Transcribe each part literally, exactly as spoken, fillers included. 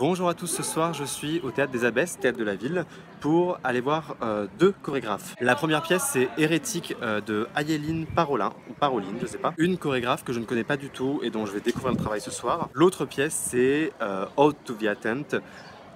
Bonjour à tous, ce soir je suis au théâtre des Abbesses, théâtre de la ville, pour aller voir euh, deux chorégraphes. La première pièce c'est Hérétique euh, de Ayelen Parolin, ou Paroline, je sais pas, une chorégraphe que je ne connais pas du tout et dont je vais découvrir le travail ce soir. L'autre pièce c'est euh, Ode to the Attempt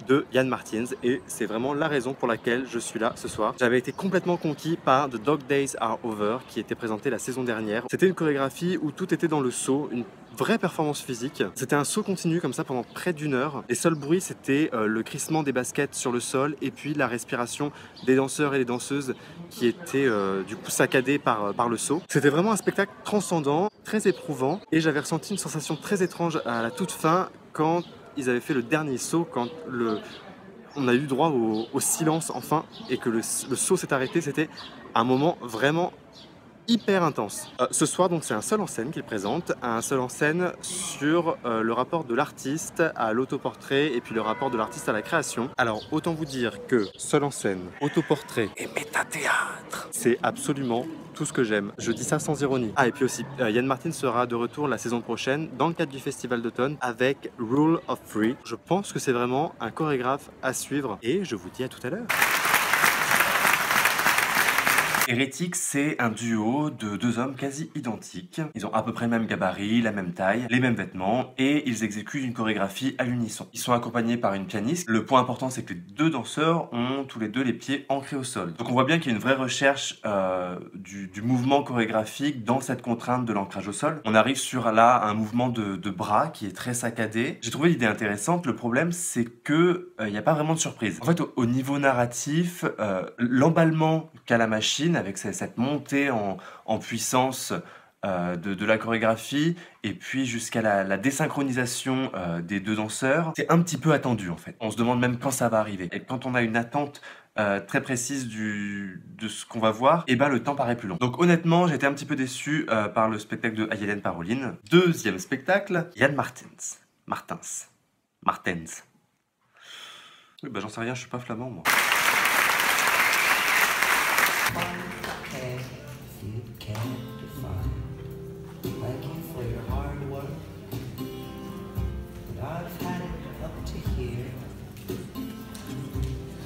de Jan Martens et c'est vraiment la raison pour laquelle je suis là ce soir. J'avais été complètement conquis par The Dog Days Are Over qui était présenté la saison dernière. C'était une chorégraphie où tout était dans le saut, une vraie performance physique. C'était un saut continu comme ça pendant près d'une heure. Les seuls bruits c'était euh, le crissement des baskets sur le sol et puis la respiration des danseurs et des danseuses qui étaient euh, du coup saccadés par, par le saut. C'était vraiment un spectacle transcendant, très éprouvant et j'avais ressenti une sensation très étrange à la toute fin quand ils avaient fait le dernier saut, quand le... on a eu droit au, au silence enfin et que le, le saut s'est arrêté. C'était un moment vraiment hyper intense. Euh, ce soir donc c'est un seul en scène qu'il présente, un seul en scène sur euh, le rapport de l'artiste à l'autoportrait et puis le rapport de l'artiste à la création. Alors autant vous dire que seul en scène, autoportrait et métathéâtre, c'est absolument tout ce que j'aime. Je dis ça sans ironie. Ah, et puis aussi, euh, Jan Martens sera de retour la saison prochaine dans le cadre du festival d'automne avec Rule of Three. Je pense que c'est vraiment un chorégraphe à suivre et je vous dis à tout à l'heure. Hérétique, c'est un duo de deux hommes quasi identiques. Ils ont à peu près le même gabarit, la même taille, les mêmes vêtements et ils exécutent une chorégraphie à l'unisson. Ils sont accompagnés par une pianiste. Le point important, c'est que les deux danseurs ont tous les deux les pieds ancrés au sol. Donc on voit bien qu'il y a une vraie recherche euh, du, du mouvement chorégraphique dans cette contrainte de l'ancrage au sol. On arrive sur là un mouvement de, de bras qui est très saccadé. J'ai trouvé l'idée intéressante. Le problème, c'est que il n'y a pas vraiment de surprise. En fait, au, au niveau narratif, euh, l'emballement qu'a la machine avec cette montée en, en puissance euh, de, de la chorégraphie et puis jusqu'à la, la désynchronisation euh, des deux danseurs, c'est un petit peu attendu en fait. On se demande même quand ça va arriver. Et quand on a une attente euh, très précise du, de ce qu'on va voir, et ben le temps paraît plus long. Donc honnêtement, j'étais un petit peu déçu euh, par le spectacle de Ayelen Parolin. Deuxième spectacle, Jan Martens. Martens. Martens. Oui, bah j'en sais rien, je suis pas flamand moi.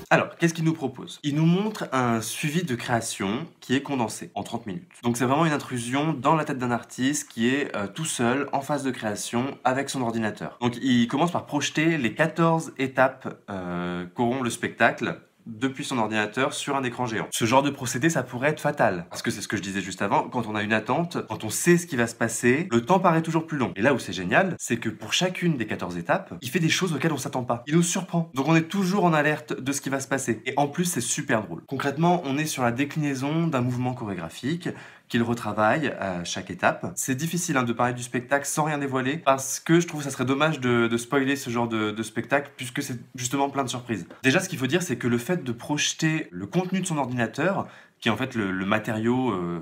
Alors, qu'est-ce qu'il nous propose? Il nous montre un suivi de création qui est condensé en trente minutes. Donc c'est vraiment une intrusion dans la tête d'un artiste qui est euh, tout seul, en phase de création, avec son ordinateur. Donc il commence par projeter les quatorze étapes euh, qu'auront le spectacle depuis son ordinateur sur un écran géant. Ce genre de procédé, ça pourrait être fatal. Parce que c'est ce que je disais juste avant, quand on a une attente, quand on sait ce qui va se passer, le temps paraît toujours plus long. Et là où c'est génial, c'est que pour chacune des quatorze étapes, il fait des choses auxquelles on s'attend pas. Il nous surprend. Donc on est toujours en alerte de ce qui va se passer. Et en plus, c'est super drôle. Concrètement, on est sur la déclinaison d'un mouvement chorégraphique qu'il retravaille à chaque étape. C'est difficile hein, de parler du spectacle sans rien dévoiler parce que je trouve que ça serait dommage de, de spoiler ce genre de, de spectacle puisque c'est justement plein de surprises. Déjà, ce qu'il faut dire, c'est que le fait de projeter le contenu de son ordinateur, qui est en fait le, le matériau euh,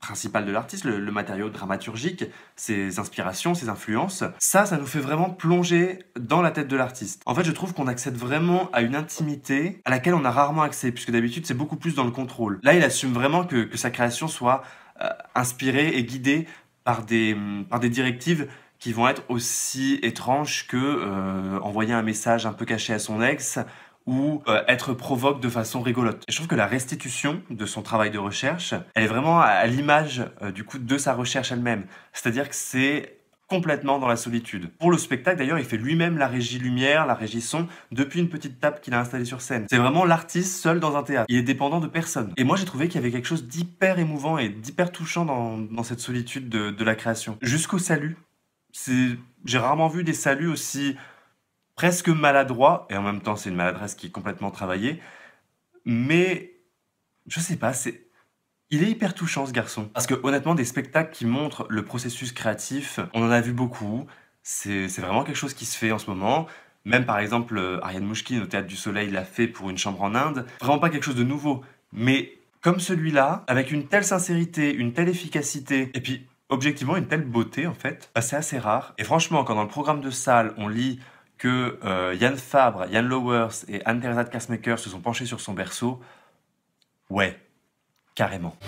principal de l'artiste, le, le matériau dramaturgique, ses inspirations, ses influences, ça, ça nous fait vraiment plonger dans la tête de l'artiste. En fait, je trouve qu'on accède vraiment à une intimité à laquelle on a rarement accès, puisque d'habitude, c'est beaucoup plus dans le contrôle. Là, il assume vraiment que, que sa création soit euh, inspirée et guidée par des, par des directives qui vont être aussi étranges que euh, envoyer un message un peu caché à son ex, ou euh, être provoque de façon rigolote. Et je trouve que la restitution de son travail de recherche, elle est vraiment à, à l'image euh, du coup de sa recherche elle-même. C'est-à-dire que c'est complètement dans la solitude. Pour le spectacle d'ailleurs, il fait lui-même la régie lumière, la régie son, depuis une petite table qu'il a installée sur scène. C'est vraiment l'artiste seul dans un théâtre. Il est dépendant de personne. Et moi j'ai trouvé qu'il y avait quelque chose d'hyper émouvant et d'hyper touchant dans, dans cette solitude de, de la création. Jusqu'au salut. J'ai rarement vu des saluts aussi presque maladroit, et en même temps c'est une maladresse qui est complètement travaillée, mais je sais pas, c'est... il est hyper touchant ce garçon. Parce que honnêtement, des spectacles qui montrent le processus créatif, on en a vu beaucoup, c'est vraiment quelque chose qui se fait en ce moment. Même par exemple, Ariane Mouchkine au Théâtre du Soleil l'a fait pour Une chambre en Inde, vraiment pas quelque chose de nouveau, mais comme celui-là, avec une telle sincérité, une telle efficacité, et puis objectivement une telle beauté en fait, bah, c'est assez rare. Et franchement, quand dans le programme de salle, on lit que euh, Yann Fabre, Yann Lowers et Anne-Theresa de Karsmaker se sont penchés sur son berceau, ouais, carrément.